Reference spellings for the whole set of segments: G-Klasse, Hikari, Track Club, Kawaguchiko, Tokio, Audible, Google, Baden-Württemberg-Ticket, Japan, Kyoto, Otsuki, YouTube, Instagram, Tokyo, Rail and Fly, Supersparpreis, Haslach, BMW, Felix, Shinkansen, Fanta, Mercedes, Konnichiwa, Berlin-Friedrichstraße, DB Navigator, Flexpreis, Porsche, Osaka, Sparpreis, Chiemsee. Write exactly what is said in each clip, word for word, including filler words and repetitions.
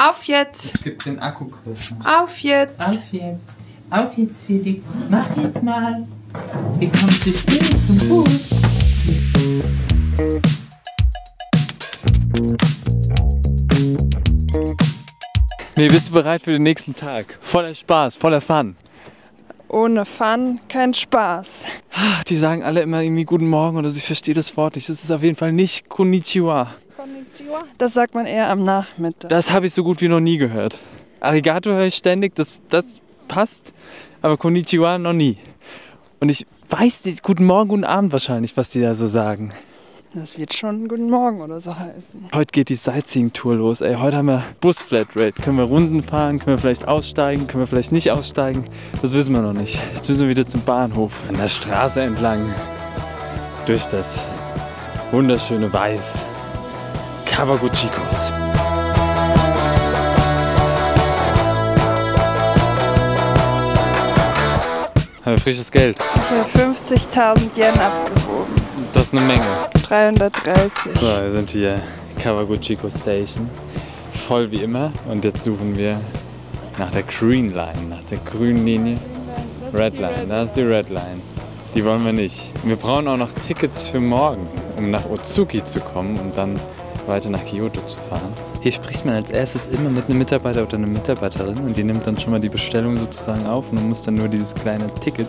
Auf jetzt! Es gibt den Akku-Code. Auf jetzt! Auf jetzt! Auf jetzt, Felix! Mach jetzt mal! Hier kommt das Bild zum Fuß! Nee, bist du bereit für den nächsten Tag? Voller Spaß, voller Fun! Ohne Fun kein Spaß. Ach, die sagen alle immer irgendwie guten Morgen oder so, ich verstehe das Wort nicht. Das ist auf jeden Fall nicht Konnichiwa. Konnichiwa? Das sagt man eher am Nachmittag. Das habe ich so gut wie noch nie gehört. Arigato höre ich ständig, das, das passt, aber Konnichiwa noch nie. Und ich weiß nicht, guten Morgen, guten Abend wahrscheinlich, was die da so sagen. Das wird schon guten Morgen oder so heißen. Heute geht die Sightseeing-Tour los. Ey, heute haben wir Bus-Flatrate. Können wir Runden fahren? Können wir vielleicht aussteigen? Können wir vielleicht nicht aussteigen? Das wissen wir noch nicht. Jetzt müssen wir wieder zum Bahnhof. An der Straße entlang. Durch das wunderschöne Weiß. Kawaguchikos. Haben wir frisches Geld? Ich habe fünfzigtausend Yen abgehoben. Das ist eine Menge. dreihundertdreißig. So, wir sind hier Kawaguchiko Station. Voll wie immer. Und jetzt suchen wir nach der Green Line, nach der grünen Linie. Red Line, da ist die Red Line. Die wollen wir nicht. Wir brauchen auch noch Tickets für morgen, um nach Otsuki zu kommen und dann weiter nach Kyoto zu fahren. Hier spricht man als erstes immer mit einem Mitarbeiter oder einer Mitarbeiterin und die nimmt dann schon mal die Bestellung sozusagen auf und man muss dann nur dieses kleine Ticket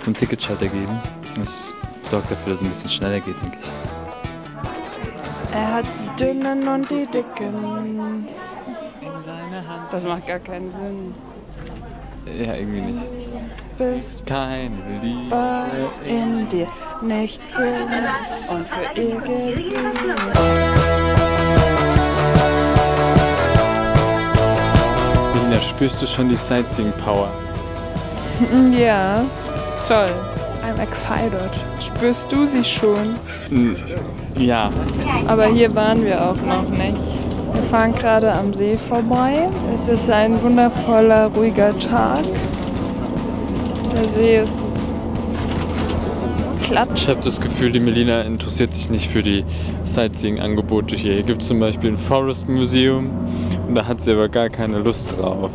zum Ticketschalter geben. Das sorgt dafür, dass es ein bisschen schneller geht, denke ich. Er hat die Dünnen und die Dicken in seiner Hand. Das macht gar keinen Sinn. Ja, irgendwie nicht. Bist keine Liebe in dir, nicht für mich und für irgendwie. Nina, spürst du schon die Sightseeing-Power? Ja, toll. I'm excited. Spürst du sie schon? Ja. Aber hier waren wir auch noch nicht. Wir fahren gerade am See vorbei. Es ist ein wundervoller, ruhiger Tag. Der See ist glatt. Ich habe das Gefühl, die Melina interessiert sich nicht für die Sightseeing-Angebote hier. Hier gibt es zum Beispiel ein Forest Museum und da hat sie aber gar keine Lust drauf.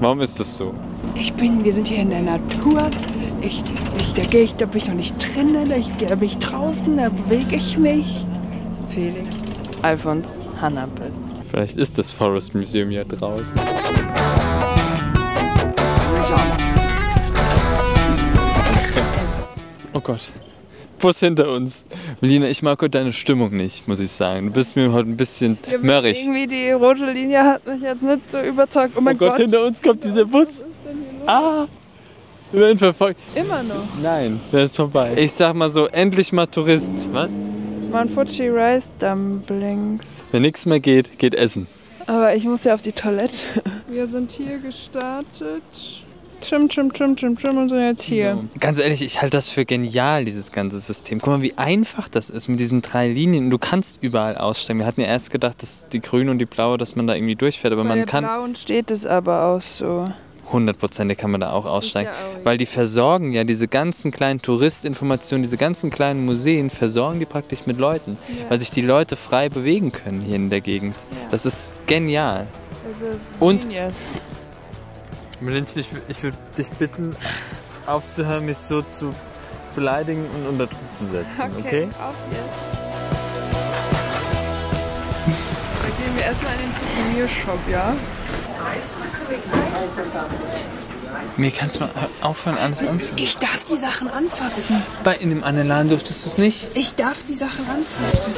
Warum ist das so? Ich bin, wir sind hier in der Natur. Ich, ich, da gehe ich, da bin ich noch nicht drinnen, da, da bin ich draußen, da bewege ich mich. Felix, Alfons, Hannabel. Vielleicht ist das Forest Museum ja draußen. Oh Gott, Bus hinter uns. Melina, ich mag heute deine Stimmung nicht, muss ich sagen. Du bist mir heute ein bisschen ja, mörrig. Irgendwie die rote Linie hat mich jetzt nicht so überzeugt. Oh mein oh Gott, Gott, hinter uns kommt dieser Bus. Ah! Wir werden verfolgt. Immer noch? Nein, der ist vorbei. Ich sag mal so, endlich mal Tourist. Was? Manfuchi Rice Dumplings. Wenn nichts mehr geht, geht essen. Aber ich muss ja auf die Toilette. Wir sind hier gestartet. Trim, trim, trim, trim, trim und sind jetzt hier. Genau. Ganz ehrlich, ich halte das für genial, dieses ganze System. Guck mal, wie einfach das ist mit diesen drei Linien. Du kannst überall aussteigen. Wir hatten ja erst gedacht, dass die grüne und die blaue, dass man da irgendwie durchfährt. Aber Bei man der kann. Blauen steht es aber auch so. hundertprozentig kann man da auch aussteigen, ja auch, weil die versorgen ja diese ganzen kleinen Touristinformationen, diese ganzen kleinen Museen versorgen die praktisch mit Leuten, ja, weil sich die Leute frei bewegen können hier in der Gegend. Ja. Das ist genial. Das ist und Melinchen, ich, ich würde dich bitten, aufzuhören, mich so zu beleidigen und unter Druck zu setzen, okay? Okay, auf jetzt. Gehen wir erstmal in den Souvenirshop, ja? Mir kannst du mal aufhören, alles anzunehmen. Ich darf die Sachen anfassen. Bei in dem anderen Laden durftest du es nicht? Ich darf die Sachen anfassen.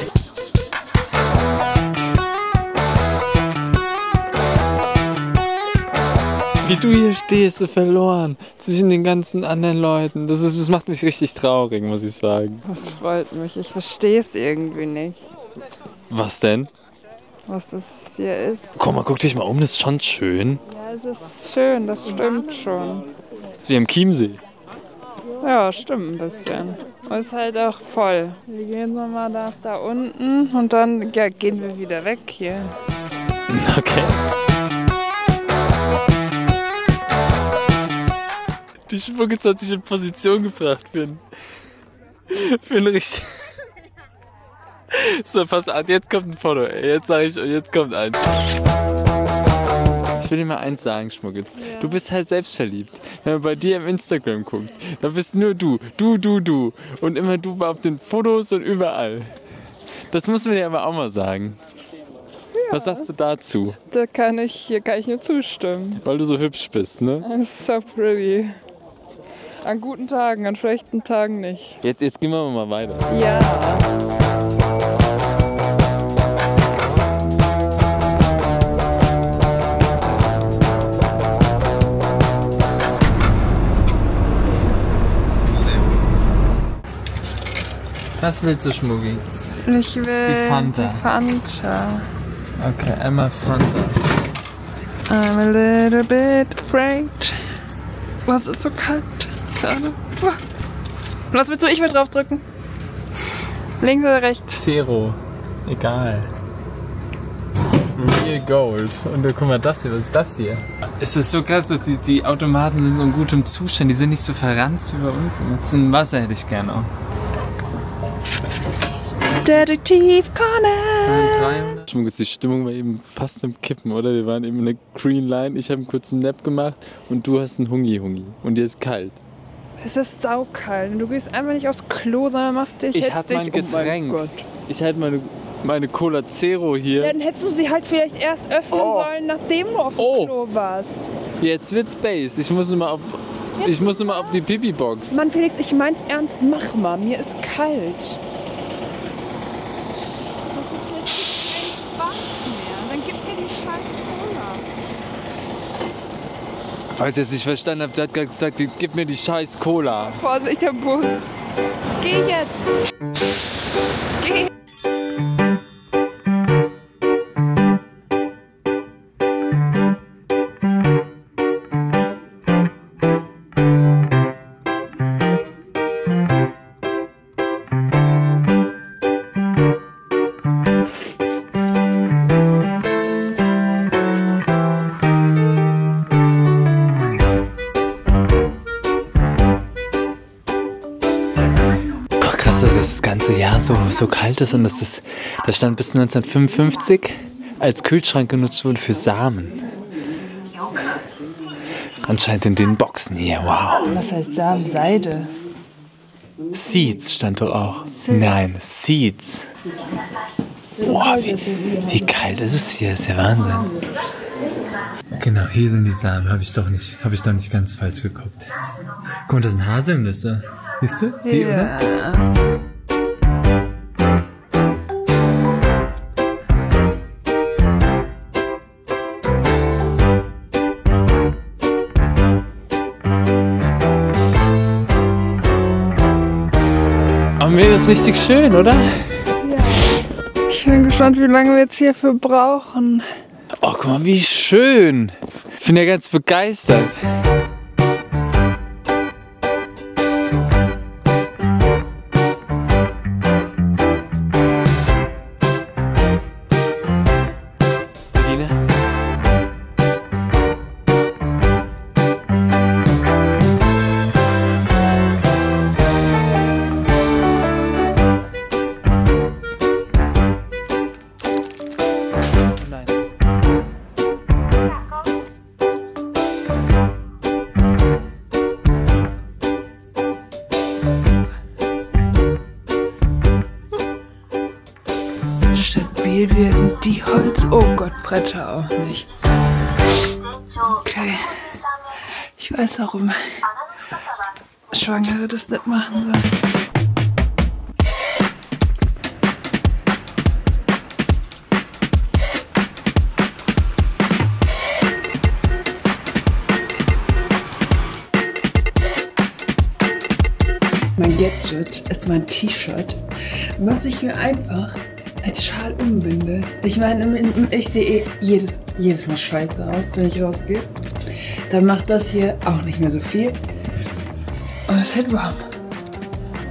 Wie du hier stehst, so verloren zwischen den ganzen anderen Leuten. Das, ist, das macht mich richtig traurig, muss ich sagen. Das freut mich. Ich verstehe es irgendwie nicht. Was denn? Was das hier ist. Guck mal, guck dich mal um, das ist schon schön. Ja, es ist schön, das stimmt schon. Das ist wie am Chiemsee. Ja, stimmt ein bisschen. Und ist halt auch voll. Wir gehen nochmal nach da unten und dann ja, gehen wir wieder weg hier. Okay. Die Schmuggels hat sich in Position gebracht für einen, für einen richtigen... So, pass an, jetzt kommt ein Foto. Jetzt sage ich, jetzt kommt eins. Ich will dir mal eins sagen, Schmuggels. Ja. Du bist halt selbstverliebt. Wenn man bei dir im Instagram guckt, dann bist nur du. Du, du, du. Und immer du auf den Fotos und überall. Das müssen wir dir aber auch mal sagen. Ja. Was sagst du dazu? Da kann ich, hier kann ich nur zustimmen. Weil du so hübsch bist, ne? I'm so pretty. An guten Tagen, an schlechten Tagen nicht. Jetzt, jetzt gehen wir mal weiter. Ja. Was willst du, Schmuggi? Ich will die Fanta. Die Fanta. Okay, einmal Fanta. I'm a little bit afraid. Was ist so kalt? Was willst du? Ich will drauf drücken. Links oder rechts? Zero. Egal. Real Gold. Und guck mal, das hier, was ist das hier? Es ist so krass, dass die, die Automaten sind so in gutem Zustand. Die sind nicht so verranzt wie bei uns. Ein bisschen Wasser hätte ich gerne auch. Detektiv Conan! Die Stimmung war eben fast im Kippen, oder? Wir waren eben in der Green Line. Ich habe einen kurzen Nap gemacht und du hast einen Hungi-Hungi. Und dir ist kalt. Es ist saukalt und du gehst einfach nicht aufs Klo, sondern machst dich, ich hättest dich... Ich hatte mein Getränk. Oh mein Gott. Ich hatte meine, meine Cola Zero hier. Ja, dann hättest du sie halt vielleicht erst öffnen oh. sollen, nachdem du auf dem oh. Klo warst. Jetzt wird Space. Ich muss nur mal auf, ich muss nur mal auf die Pipi-Box. Mann, Felix, ich mein's ernst. Mach mal. Mir ist kalt. Das ist jetzt kein Spaß mehr. Dann gib mir die scheiß Cola. Falls ihr es nicht verstanden habt, sie hat gerade gesagt, gib mir die scheiß Cola. Vorsicht, der Bus. Geh jetzt. Geh. Jahr so, so kalt ist und das, ist, das stand bis neunzehnhundertfünfundfünfzig als Kühlschrank genutzt wurde für Samen. Anscheinend in den Boxen hier, wow. Was heißt Samen? Seide? Seeds stand doch auch. Nein, Seeds. Wow, wie, wie kalt ist es hier, das ist der Wahnsinn. Genau, hier sind die Samen, habe ich doch nicht, habe ich doch nicht ganz falsch geguckt. Guck mal, das sind Haselnüsse. Siehst du? Die, yeah. oder? Das ist richtig schön, oder? Ja. Ich bin gespannt, wie lange wir jetzt hierfür brauchen. Oh, guck mal, wie schön! Ich bin ja ganz begeistert. Die Holz... Oh Gott, Bretter auch nicht. Okay. Ich weiß, warum Schwangere das nicht machen sollen. Mein Gadget ist mein T-Shirt, was ich mir einfach als Schal umbinde. Ich meine, ich sehe jedes, jedes Mal scheiße aus, wenn ich rausgehe. Dann macht das hier auch nicht mehr so viel. Und es hält warm.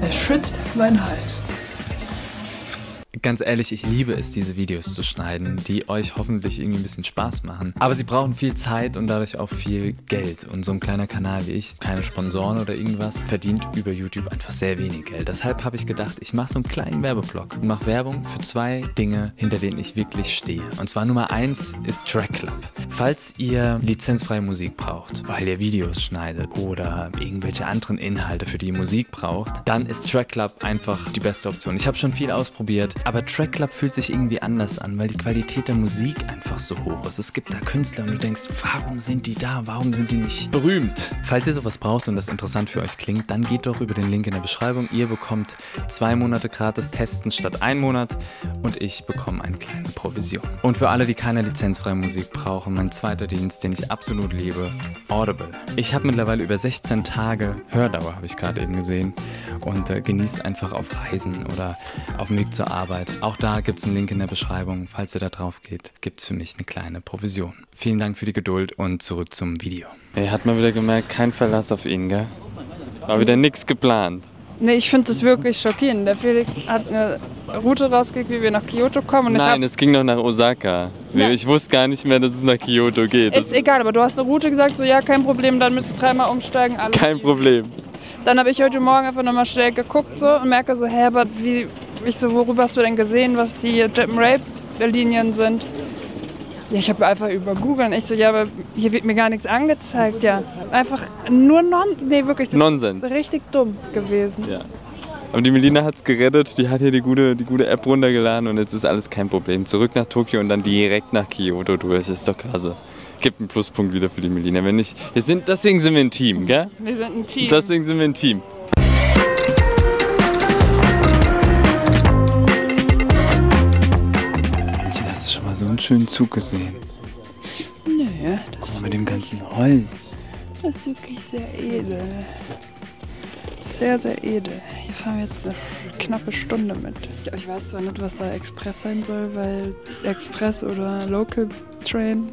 Es schützt meinen Hals. Ganz ehrlich, ich liebe es, diese Videos zu schneiden, die euch hoffentlich irgendwie ein bisschen Spaß machen. Aber sie brauchen viel Zeit und dadurch auch viel Geld. Und so ein kleiner Kanal wie ich, keine Sponsoren oder irgendwas, verdient über YouTube einfach sehr wenig Geld. Deshalb habe ich gedacht, ich mache so einen kleinen Werbeblock und mache Werbung für zwei Dinge, hinter denen ich wirklich stehe. Und zwar Nummer eins ist Track Club. Falls ihr lizenzfreie Musik braucht, weil ihr Videos schneidet oder irgendwelche anderen Inhalte, für die ihr Musik braucht, dann ist Track Club einfach die beste Option. Ich habe schon viel ausprobiert, aber Track Club fühlt sich irgendwie anders an, weil die Qualität der Musik einfach so hoch ist. Es gibt da Künstler und du denkst, warum sind die da? Warum sind die nicht berühmt? Falls ihr sowas braucht und das interessant für euch klingt, dann geht doch über den Link in der Beschreibung. Ihr bekommt zwei Monate gratis testen statt ein Monat und ich bekomme eine kleine Provision. Und für alle, die keine lizenzfreie Musik brauchen, mein zweiter Dienst, den ich absolut liebe, Audible. Ich habe mittlerweile über sechzehn Tage Hördauer, habe ich gerade eben gesehen, und äh, genießt einfach auf Reisen oder auf dem Weg zur Arbeit. Auch da gibt es einen Link in der Beschreibung. Falls ihr da drauf geht, gibt es für mich eine kleine Provision. Vielen Dank für die Geduld und zurück zum Video. Hey, hat man wieder gemerkt, kein Verlass auf ihn, gell? War wieder nichts geplant. Nee, ich finde das wirklich schockierend. Der Felix hat eine Route rausgekriegt, wie wir nach Kyoto kommen. Und Nein, ich es ging noch nach Osaka. Ja. Ich wusste gar nicht mehr, dass es nach Kyoto geht. Ist das egal, aber du hast eine Route gesagt, so ja, kein Problem, dann müsst ihr dreimal umsteigen. Alles kein lief. Problem. Dann habe ich heute Morgen einfach nochmal schnell geguckt so, und merke so, hä, aber wie, ich so, worüber hast du denn gesehen, was die Jap-Rape-Linien sind? Ja, ich habe einfach über Google. Ich so, ja, aber hier wird mir gar nichts angezeigt, ja. Einfach nur non, nee, wirklich, das Nonsens. Ist richtig dumm gewesen. Ja. Aber die Melina hat es gerettet, die hat hier die gute, die gute App runtergeladen und jetzt ist alles kein Problem. Zurück nach Tokio und dann direkt nach Kyoto durch, ist doch klasse. Gibt einen Pluspunkt wieder für die Melina, wenn nicht, wir sind, deswegen sind wir ein Team, gell? Wir sind ein Team. Deswegen sind wir ein Team. So einen schönen Zug gesehen. Naja, das ist mit dem ganzen Holz. Das ist wirklich sehr edel. Sehr, sehr edel. Hier fahren wir jetzt eine knappe Stunde mit. Ich weiß zwar nicht, was da Express sein soll, weil Express oder Local Train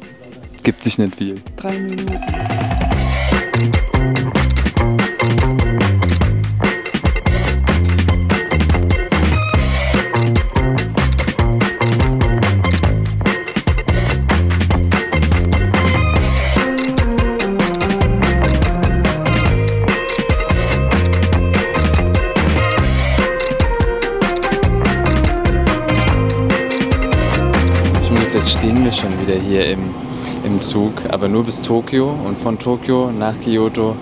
gibt sich nicht viel. Drei Minuten. Stehen wir schon wieder hier im, im Zug, aber nur bis Tokio, und von Tokio nach Kyoto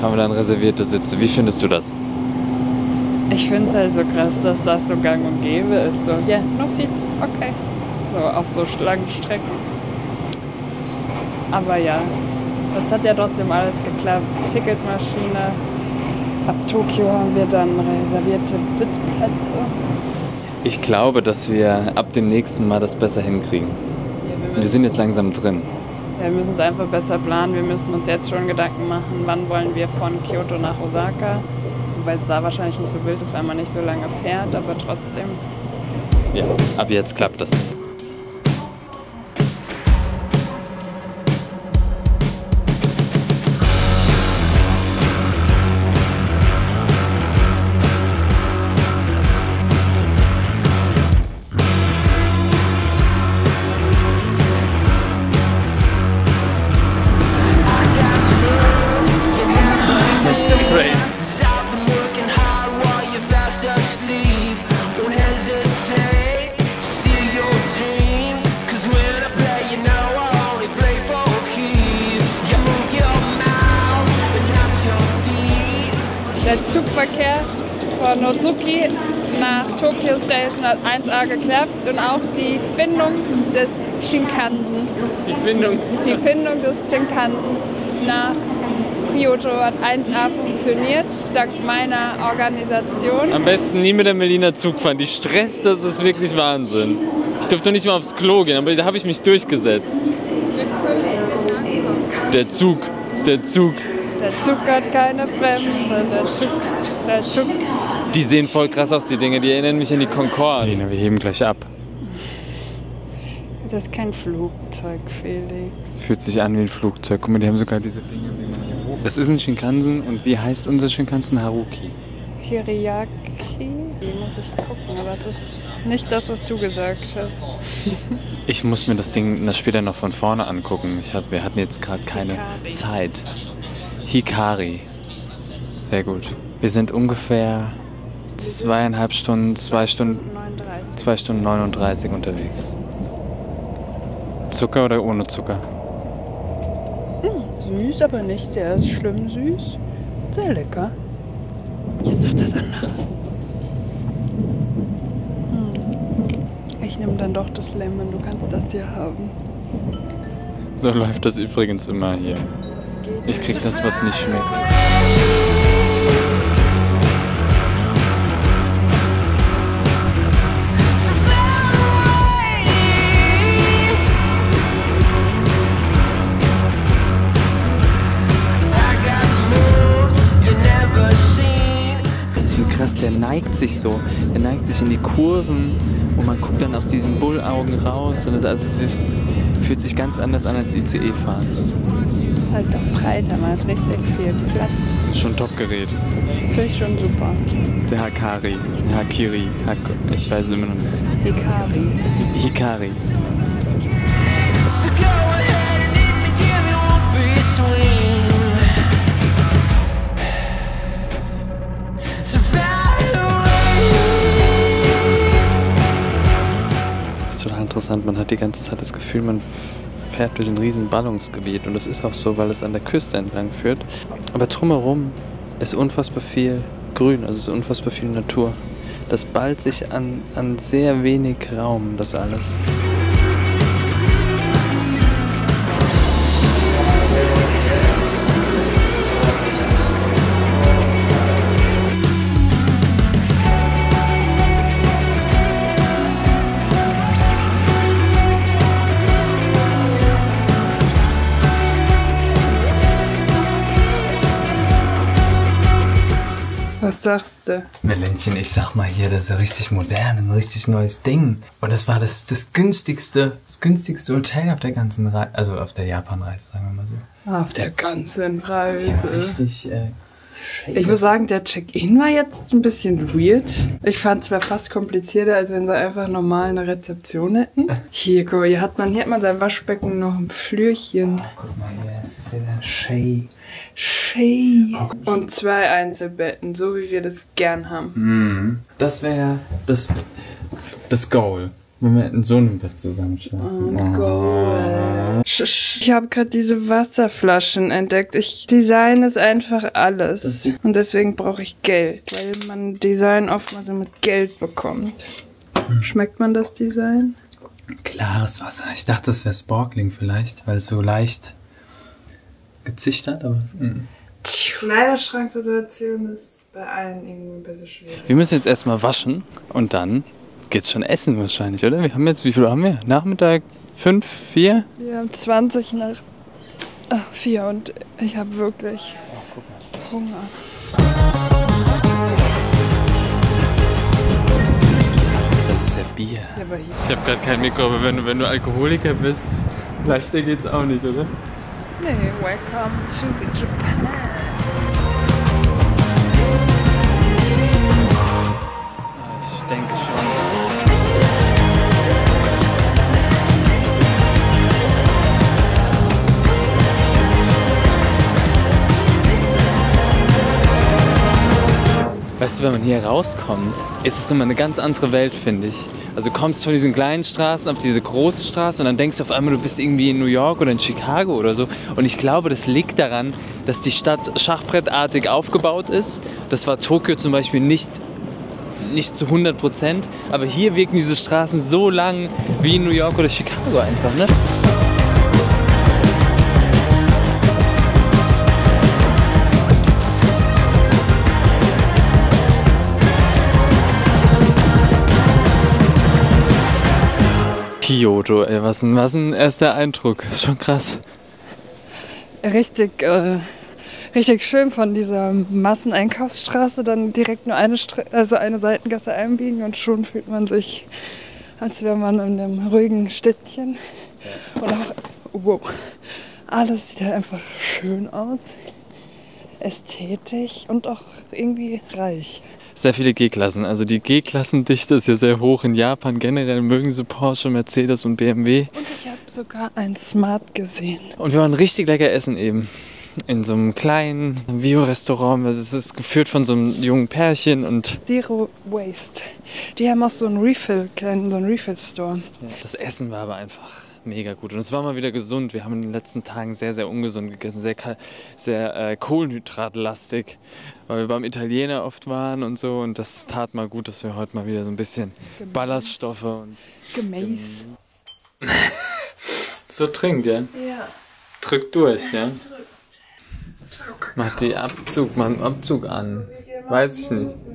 haben wir dann reservierte Sitze. Wie findest du das? Ich finde es halt so krass, dass das so gang und gäbe ist. So, ja, yeah, no seats, okay. So, auf so langen Strecken. Aber ja, das hat ja trotzdem alles geklappt. Ticketmaschine, ab Tokio haben wir dann reservierte Sitzplätze. Ich glaube, dass wir ab dem nächsten Mal das besser hinkriegen. Ja, wir, wir sind jetzt langsam drin. Ja, wir müssen es einfach besser planen. Wir müssen uns jetzt schon Gedanken machen, wann wollen wir von Kyoto nach Osaka. Wobei es da wahrscheinlich nicht so wild ist, weil man nicht so lange fährt, aber trotzdem. Ja, ab jetzt klappt das. Der Zugverkehr von Otsuki nach Tokyo Station hat eins a geklappt und auch die Findung des Shinkansen. Die Findung? Die Findung des Shinkansen nach Kyoto hat eins a funktioniert, dank meiner Organisation. Am besten nie mit der Melina Zug fahren, die stresst, das ist wirklich Wahnsinn. Ich durfte noch nicht mal aufs Klo gehen, aber da habe ich mich durchgesetzt. Der Zug, der Zug. Der Zug hat keine Bremse, der Zug, der Zug. Die sehen voll krass aus, die Dinger, die erinnern mich an die Concorde. Lena, wir heben gleich ab. Das ist kein Flugzeug, Felix. Fühlt sich an wie ein Flugzeug. Guck mal, die haben sogar diese Dinge. Das ist ein Shinkansen und wie heißt unser Shinkansen? Haruki? Hiriaki? Muss ich gucken, aber es ist nicht das, was du gesagt hast. Ich muss mir das Ding das später noch von vorne angucken. Ich hab, wir hatten jetzt gerade keine Hikari. Zeit. Hikari. Sehr gut. Wir sind ungefähr zweieinhalb Stunden, zwei Stunden, zwei Stunden neununddreißig unterwegs. Mit Zucker oder ohne Zucker? Hm, süß, aber nicht sehr schlimm süß. Sehr lecker. Jetzt noch das andere. Hm. Ich nehme dann doch das Lemon, du kannst das hier haben. So läuft das übrigens immer hier. Ich krieg das, was nicht schmeckt. Krass, der neigt sich so. Der neigt sich in die Kurven und man guckt dann aus diesen Bullaugen raus. Und das, also es fühlt sich ganz anders an als I C E-Fahren. Halt doch breiter, man hat richtig viel Platz. Schon Top-Gerät. Finde ich schon super. Der Hikari, Hikari, Hak ich weiß immer noch nicht. Hikari. Hikari. Das ist total interessant, man hat die ganze Zeit das Gefühl, man fährt durch ein riesen Ballungsgebiet und das ist auch so, weil es an der Küste entlang führt. Aber drumherum ist unfassbar viel Grün, also es ist unfassbar viel Natur. Das ballt sich an, an sehr wenig Raum, das alles. Was sagst du? Melänchen, ich sag mal hier, das ist ja richtig modern, das ist ein richtig neues Ding. Und das war das, das günstigste, das günstigste Hotel auf der ganzen Reise, also auf der Japan-Reise, sagen wir mal so. Auf der ganzen Reise. Ja, richtig, äh, ich muss sagen, der Check-in war jetzt ein bisschen weird. Ich fand es zwar fast komplizierter, als wenn sie einfach normal eine Rezeption hätten. Hier, guck mal, hier hat man, hier hat man sein Waschbecken noch im Flürchen. Oh, guck mal hier, das ist ja der Shea. Shea. Oh, und zwei Einzelbetten, so wie wir das gern haben. Mm. Das wäre das, das Goal. Wenn wir in so einem Bett zusammen schlafen. Oh Gott. Ich habe gerade diese Wasserflaschen entdeckt. Ich design ist einfach alles. Und deswegen brauche ich Geld. Weil man Design oftmals mit Geld bekommt. Schmeckt man das Design? Klares Wasser. Ich dachte, es wäre Sparkling vielleicht, weil es so leicht gezichtert, aber. Mm. Kleiderschranksituation ist bei allen irgendwie ein bisschen schwierig. Wir müssen jetzt erstmal waschen und dann. Geht's schon essen wahrscheinlich, oder? Wir haben jetzt, wie viel haben wir? Nachmittag? Fünf? Vier? Wir haben zwanzig nach oh, vier und ich habe wirklich oh, guck mal. Hunger. Das ist ja Bier. Ja, aber ich habe gerade kein Mikro, aber wenn du, wenn du Alkoholiker bist, leichter geht's auch nicht, oder? Nee, welcome to Japan. Ich denke schon. Weißt du, wenn man hier rauskommt, ist es immer eine ganz andere Welt, finde ich. Also du kommst von diesen kleinen Straßen auf diese große Straße und dann denkst du auf einmal, du bist irgendwie in New York oder in Chicago oder so. Und ich glaube, das liegt daran, dass die Stadt schachbrettartig aufgebaut ist. Das war Tokio zum Beispiel nicht, nicht zu hundert Prozent. Aber hier wirken diese Straßen so lang wie in New York oder Chicago einfach, ne? Kyoto, ey, was ein, was ein erster Eindruck, ist schon krass. Richtig, äh, richtig schön von dieser Masseneinkaufsstraße dann direkt nur eine, Stra also eine Seitengasse einbiegen und schon fühlt man sich, als wäre man in einem ruhigen Städtchen. Und auch, wow, alles sieht halt einfach schön aus, ästhetisch und auch irgendwie reich. Sehr viele G-Klassen. Also die G-Klassendichte ist ja sehr hoch in Japan. Generell mögen sie Porsche, Mercedes und B M W. Und ich habe sogar ein Smart gesehen. Und wir waren richtig lecker essen eben. In so einem kleinen Bio-Restaurant. Das ist geführt von so einem jungen Pärchen und... Zero Waste. Die haben auch so einen Refill, so einen Refill-Store. Das Essen war aber einfach mega gut. Und es war mal wieder gesund. Wir haben in den letzten Tagen sehr, sehr ungesund gegessen, sehr, sehr äh, kohlenhydratlastig, weil wir beim Italiener oft waren und so. Und das tat mal gut, dass wir heute mal wieder so ein bisschen Gemäß. Ballaststoffe und... Gemäß. Gem so trinkt, ja? Ja. Drückt durch, ja? Mach die Abzug, mach den Abzug an. Weiß ich nicht.